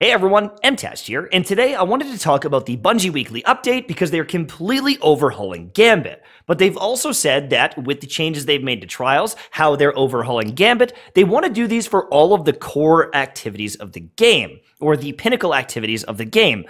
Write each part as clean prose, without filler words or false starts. Hey everyone, MTashed here, and today I wanted to talk about the Bungie Weekly update because they're completely overhauling Gambit. But they've also said that with the changes they've made to Trials, how they're overhauling Gambit, they want to do these for all of the core activities of the game, or the pinnacle activities of the game.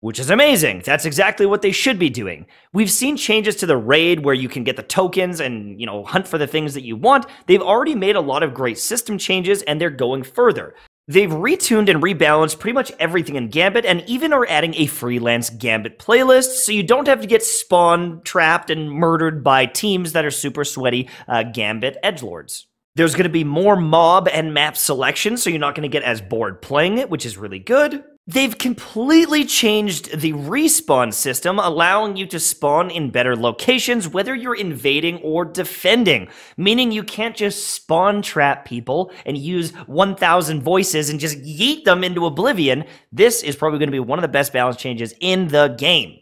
Which is amazing. That's exactly what they should be doing. We've seen changes to the raid where you can get the tokens and, hunt for the things that you want. They've already made a lot of great system changes and they're going further. They've retuned and rebalanced pretty much everything in Gambit and even are adding a freelance Gambit playlist so you don't have to get spawn trapped and murdered by teams that are super sweaty Gambit edgelords. There's going to be more mob and map selection so you're not going to get as bored playing it, which is really good. They've completely changed the respawn system, allowing you to spawn in better locations, whether you're invading or defending, meaning you can't just spawn trap people and use 1,000 voices and just yeet them into oblivion. This is probably going to be one of the best balance changes in the game.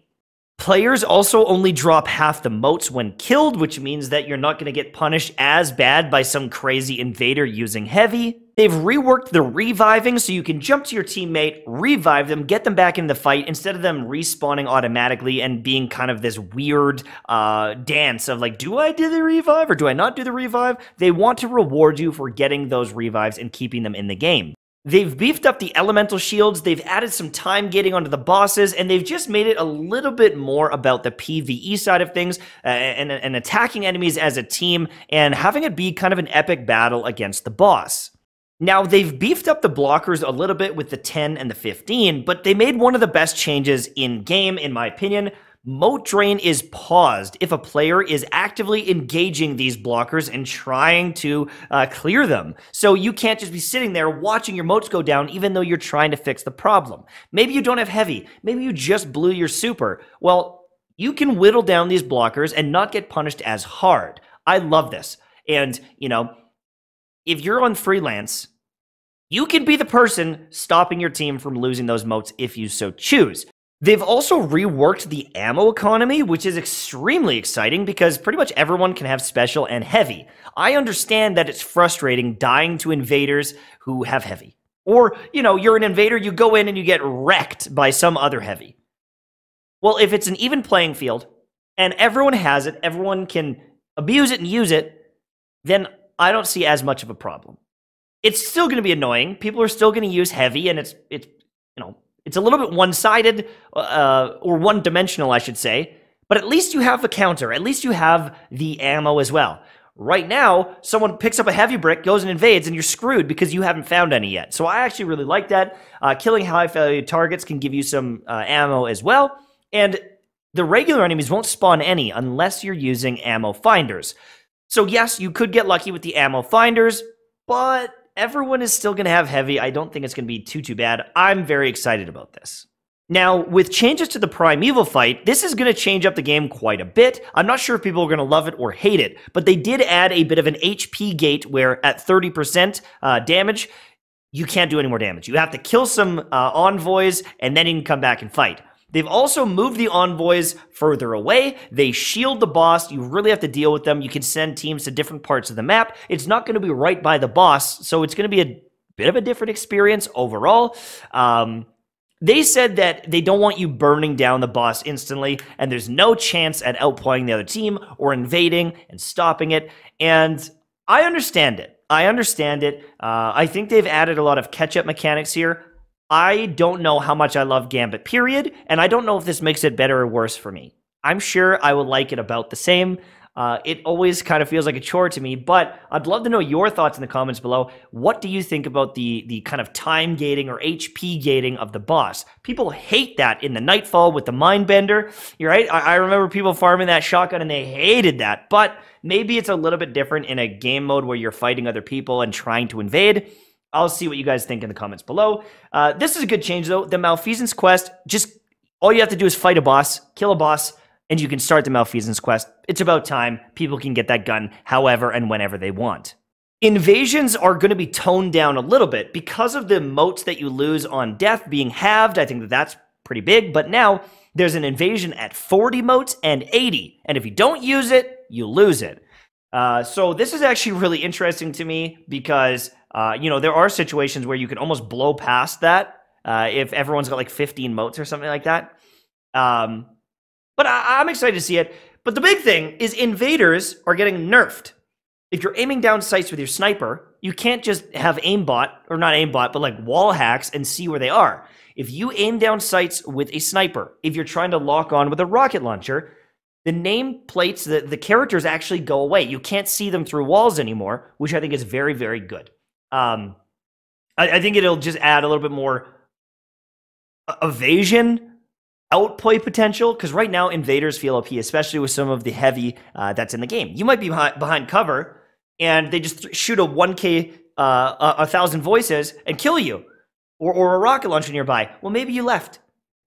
Players also only drop half the motes when killed, which means that you're not going to get punished as bad by some crazy invader using heavy. They've reworked the reviving so you can jump to your teammate, revive them, get them back in the fight instead of them respawning automatically and being kind of this weird dance of like, do I do the revive or do I not do the revive? They want to reward you for getting those revives and keeping them in the game. They've beefed up the elemental shields, they've added some time getting onto the bosses, and they've just made it a little bit more about the PvE side of things and attacking enemies as a team and having it be kind of an epic battle against the boss. Now, they've beefed up the blockers a little bit with the 10 and the 15, but they made one of the best changes in game, in my opinion. Mote drain is paused if a player is actively engaging these blockers and trying to clear them. So you can't just be sitting there watching your motes go down even though you're trying to fix the problem. Maybe you don't have heavy. Maybe you just blew your super. Well, you can whittle down these blockers and not get punished as hard. I love this. And, if you're on freelance, you can be the person stopping your team from losing those motes if you so choose. They've also reworked the ammo economy, which is extremely exciting because pretty much everyone can have special and heavy. I understand that it's frustrating dying to invaders who have heavy. Or, you're an invader, you go in and you get wrecked by some other heavy. Well, if it's an even playing field and everyone has it, everyone can abuse it and use it, then I don't see as much of a problem. It's still going to be annoying. People are still going to use heavy and it's a little bit one-sided, or one-dimensional, I should say. But at least you have a counter. At least you have the ammo as well. Right now, someone picks up a heavy brick, goes and invades, and you're screwed because you haven't found any yet. So I actually really like that. Killing high-value targets can give you some ammo as well. And the regular enemies won't spawn any unless you're using ammo finders. So yes, you could get lucky with the ammo finders, but everyone is still going to have heavy. I don't think it's going to be too bad. I'm very excited about this. Now, with changes to the Primeval fight, this is going to change up the game quite a bit. I'm not sure if people are going to love it or hate it, but they did add a bit of an HP gate where at 30% damage, you can't do any more damage. You have to kill some envoys, and then you can come back and fight. They've also moved the envoys further away. They shield the boss. You really have to deal with them. You can send teams to different parts of the map. It's not going to be right by the boss, so it's going to be a bit of a different experience overall. They said that they don't want you burning down the boss instantly, and there's no chance at outplaying the other team or invading and stopping it. And I understand it. I think they've added a lot of catch-up mechanics here. I don't know how much I love Gambit, period, and I don't know if this makes it better or worse for me. I'm sure I will like it about the same. It always kind of feels like a chore to me, but I'd love to know your thoughts in the comments below. What do you think about the kind of time gating or HP gating of the boss? People hate that in the Nightfall with the Mindbender. You're right, I remember people farming that shotgun and they hated that, but maybe it's a little bit different in a game mode where you're fighting other people and trying to invade. I'll see what you guys think in the comments below. This is a good change, though. The Malfeasance quest, just all you have to do is fight a boss, kill a boss, and you can start the Malfeasance quest. It's about time. People can get that gun however and whenever they want. Invasions are going to be toned down a little bit because of the motes that you lose on death being halved. I think that's pretty big, but now there's an invasion at 40 motes and 80, and if you don't use it, you lose it. So this is actually really interesting to me because there are situations where you can almost blow past that if everyone's got like 15 motes or something like that. But I'm excited to see it. But the big thing is invaders are getting nerfed. If you're aiming down sights with your sniper, you can't just have aimbot, or not aimbot, but like wall hacks and see where they are. If you aim down sights with a sniper, if you're trying to lock on with a rocket launcher, the name plates, the characters actually go away. You can't see them through walls anymore, which I think is very, very good. I think it'll just add a little bit more evasion, outplay potential, because right now invaders feel OP, especially with some of the heavy that's in the game. You might be behind cover, and they just shoot a 1K, a Thousand Voices, and kill you, or a rocket launcher nearby. Well, maybe you left.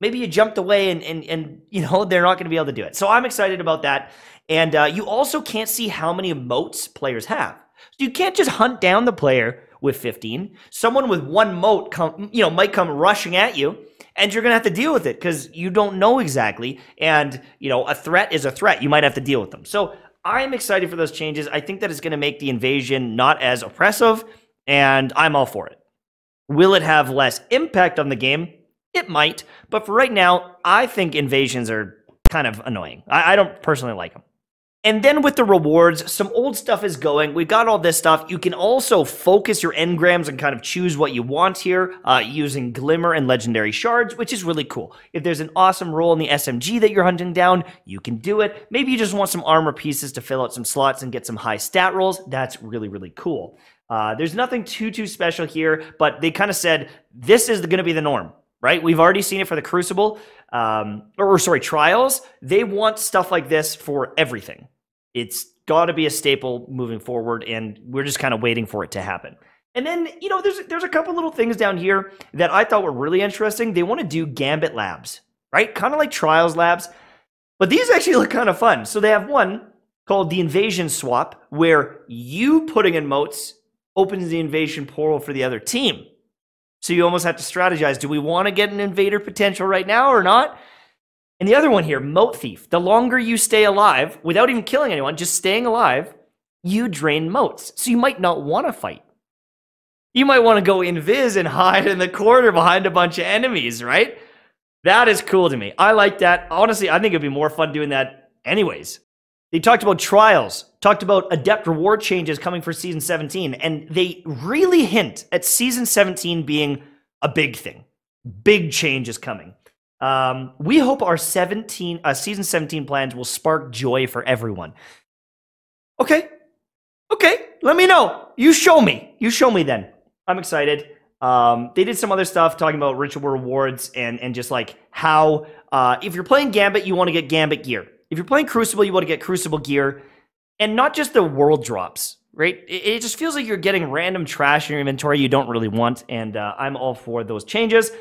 Maybe you jumped away and you know, they're not going to be able to do it. So I'm excited about that. And you also can't see how many emotes players have. So you can't just hunt down the player with 15. Someone with one mote might come rushing at you, and you're going to have to deal with it because you don't know exactly. And, you know, a threat is a threat. You might have to deal with them. So I'm excited for those changes. I think that it's going to make the invasion not as oppressive, and I'm all for it. Will it have less impact on the game? It might, but for right now, I think invasions are kind of annoying. I don't personally like them. And then with the rewards, some old stuff is going. We've got all this stuff. You can also focus your engrams and kind of choose what you want here using Glimmer and Legendary Shards, which is really cool. If there's an awesome roll in the SMG that you're hunting down, you can do it. Maybe you just want some armor pieces to fill out some slots and get some high stat rolls. That's really, really cool. There's nothing too special here, but they kind of said, this is going to be the norm. Right? We've already seen it for the Crucible, Trials. They want stuff like this for everything. It's got to be a staple moving forward, and we're just kind of waiting for it to happen. And then, you know, there's a couple little things down here that I thought were really interesting. They want to do Gambit Labs, right? Kind of like Trials Labs, but these actually look kind of fun. So they have one called the Invasion Swap, where you putting in motes opens the invasion portal for the other team. So you almost have to strategize. Do we want to get an invader potential right now or not? And the other one here, Moat Thief. The longer you stay alive, without even killing anyone, just staying alive, you drain moats. So you might not want to fight. You might want to go invis and hide in the corner behind a bunch of enemies, right? That is cool to me. I like that. Honestly, I think it'd be more fun doing that anyways. They talked about Trials, talked about Adept reward changes coming for Season 17, and they really hint at Season 17 being a big thing. Big change is coming. We hope our Season 17 plans will spark joy for everyone. Okay, let me know. You show me then. I'm excited. They did some other stuff talking about ritual rewards and just like how if you're playing Gambit, you want to get Gambit gear. If you're playing Crucible, you want to get Crucible gear, and not just the world drops, right? It just feels like you're getting random trash in your inventory you don't really want, and I'm all for those changes.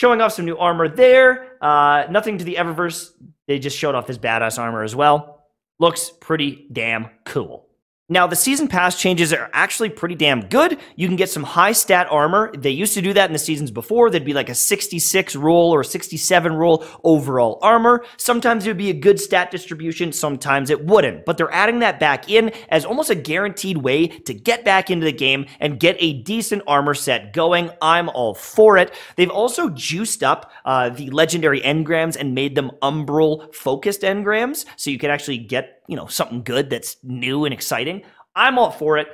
Showing off some new armor there. Nothing to the Eververse. They just showed off this badass armor as well. Looks pretty damn cool. Now, the Season Pass changes are actually pretty damn good. You can get some high stat armor. They used to do that in the seasons before. There'd be like a 66 roll or 67 roll overall armor. Sometimes it would be a good stat distribution, sometimes it wouldn't. But they're adding that back in as almost a guaranteed way to get back into the game and get a decent armor set going. I'm all for it. They've also juiced up the legendary engrams and made them umbral-focused engrams, so you can actually get, you know, something good that's new and exciting. I'm all for it.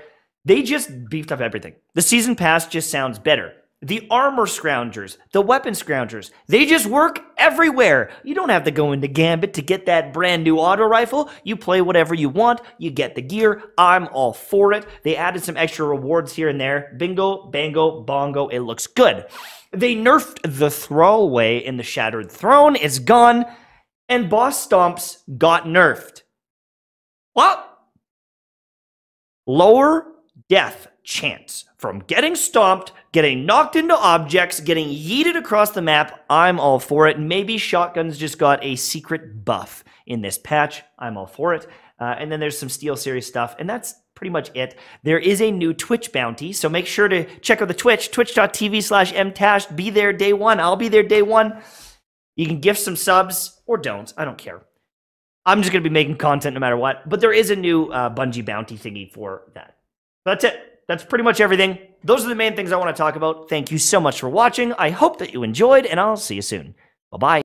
They just beefed up everything. The Season Pass just sounds better. The armor scroungers, the weapon scroungers, they just work everywhere. You don't have to go into Gambit to get that brand new auto rifle. You play whatever you want. You get the gear. I'm all for it. They added some extra rewards here and there. Bingo, bango, bongo. It looks good. They nerfed the throwaway in the Shattered Throne. It's gone. And boss stomps got nerfed. Well, lower death chance from getting stomped, getting knocked into objects, getting yeeted across the map. I'm all for it. Maybe shotguns just got a secret buff in this patch. I'm all for it. And then there's some SteelSeries stuff, and that's pretty much it. There is a new Twitch bounty, so make sure to check out the Twitch, twitch.tv/MTashed. Be there day one. I'll be there day one. You can gift some subs or don't. I don't care. I'm just going to be making content no matter what. But there is a new Bungie bounty thingy for that. That's it. That's pretty much everything. those are the main things I want to talk about. Thank you so much for watching. I hope that you enjoyed, and I'll see you soon. Bye-bye.